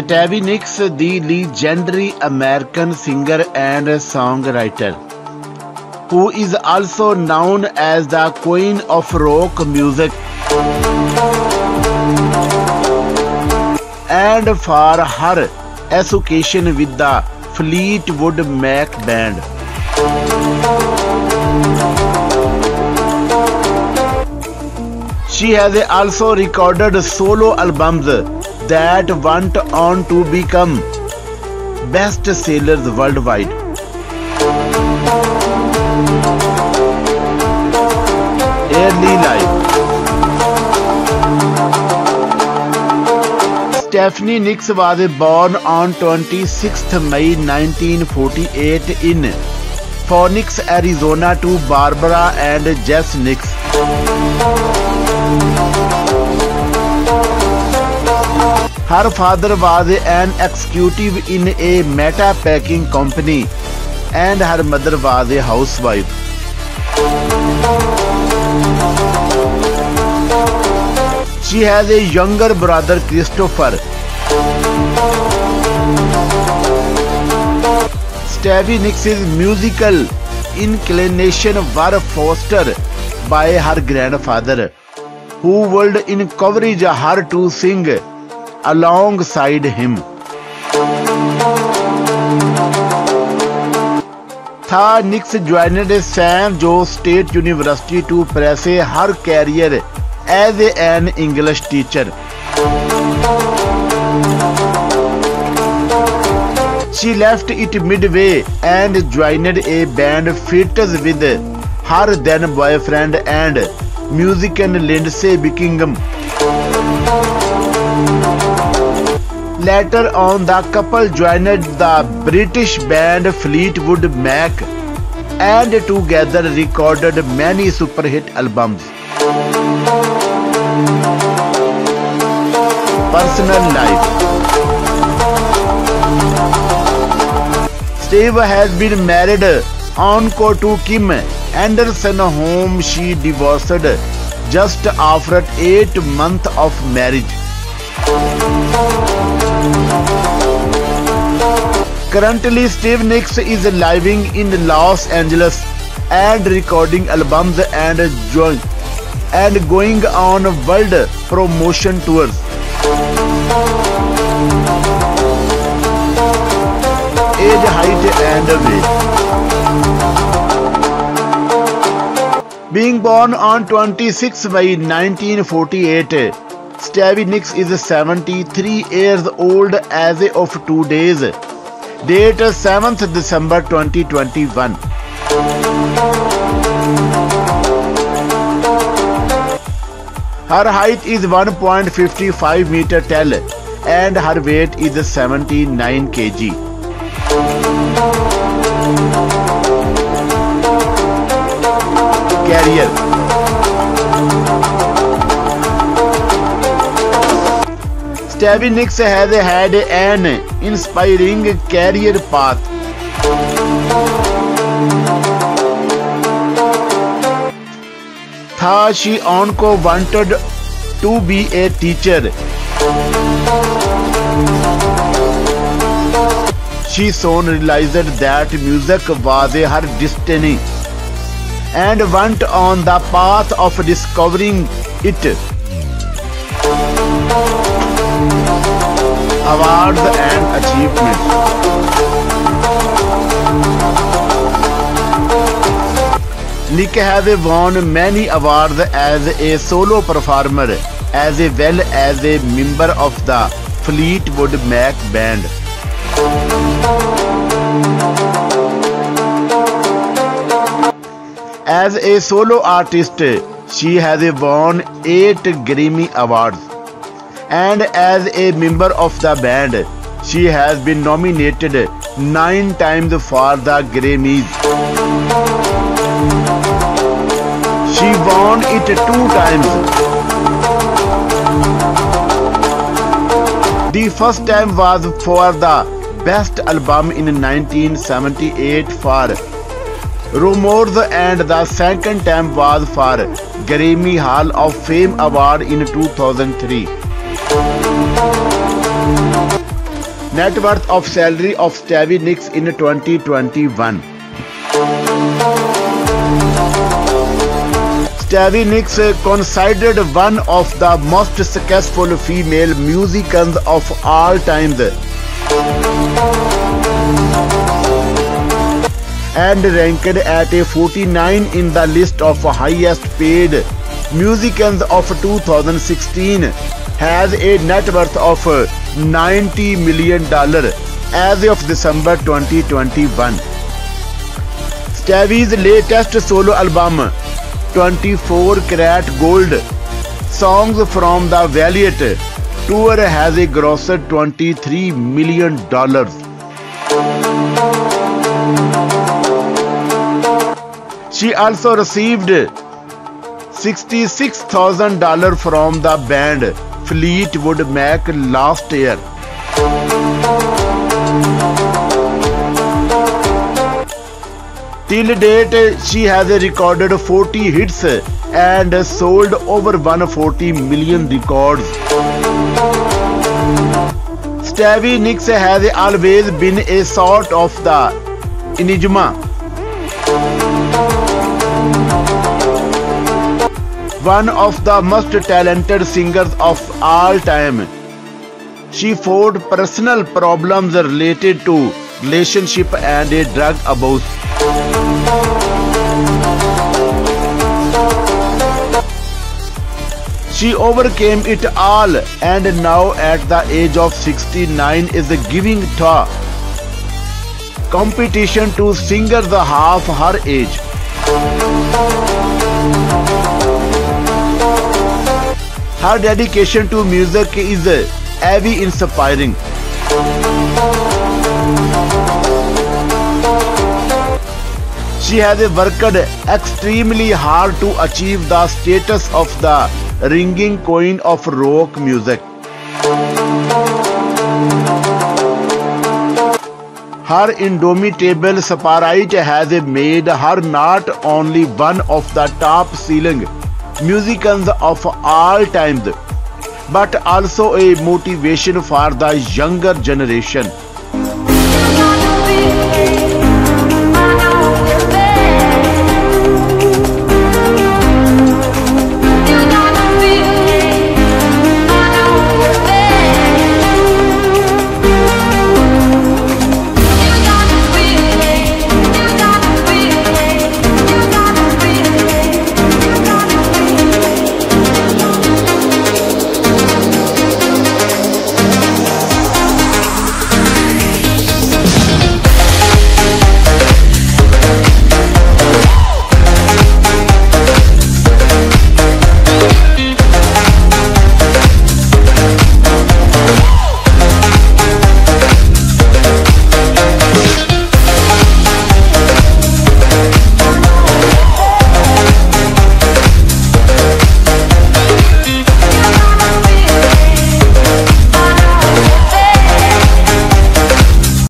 Stevie Nicks, the legendary American singer and songwriter, who is also known as the Queen of Rock Music, and for her association with the Fleetwood Mac band. She has also recorded solo albums that went on to become best sellers worldwide. Early life. Stevie Nicks was born on 26th May 1948 in Phoenix, Arizona, to Barbara and Jess Nicks. Her father was an executive in a metal packing company and her mother was a housewife. She has a younger brother, Christopher. Stevie Nicks' musical inclination were fostered by her grandfather, who would encourage her to sing alongside him. Nicks joined San Jose State University to pursue her career as an English teacher. She left it midway and joined a band, Fritz, with her then boyfriend and musician Lindsey Buckingham. Later on, the couple joined the British band Fleetwood Mac and together recorded many superhit albums. Personal life. Stevie has been married encore to Kim Anderson, whom she divorced just after 8 months of marriage. Currently, Stevie Nicks is living in Los Angeles and recording albums and going on world promotion tours. Age, height and weight. Being born on 26 May 1948, Stevie Nicks is 73 years old as of today's date, 7th December 2021. Her height is 1.55 meter tall and her weight is 79 kg. Career. Stevie Nicks has had an inspiring career path. She onko wanted to be a teacher. She soon realized that music was her destiny and went on the path of discovering it. Awards and achievements. Nicks has won many awards as a solo performer as well as a member of the Fleetwood Mac band. As a solo artist, she has won 8 Grammy awards. And as a member of the band, she has been nominated 9 times for the Grammys. She won it 2 times. The first time was for the Best Album in 1978 for Rumors, and the second time was for Grammy Hall of Fame Award in 2003. net worth of salary of Stevie Nicks in 2021. Stevie Nicks considered one of the most successful female musicians of all time and ranked at a 49 in the list of highest paid musicians of 2016, has a net worth of $90 million as of December 2021. Stevie's latest solo album, 24 Karat Gold, songs from the Valiant tour, has a gross $23 million. She also received $66,000 from the band Fleetwood Mac last year. Till date, she has recorded 40 hits and sold over 140 million records. Stevie Nicks has always been a sort of the enigma, one of the most talented singers of all time. She faced personal problems related to relationship and a drug abuse. She overcame it all and now at the age of 69 is giving the competition to singers half her age. Her dedication to music is very inspiring. She has worked extremely hard to achieve the status of the ringing queen of rock music. Her indomitable spirit has made her not only one of the top-selling musicians of all time, but also a motivation for the younger generation.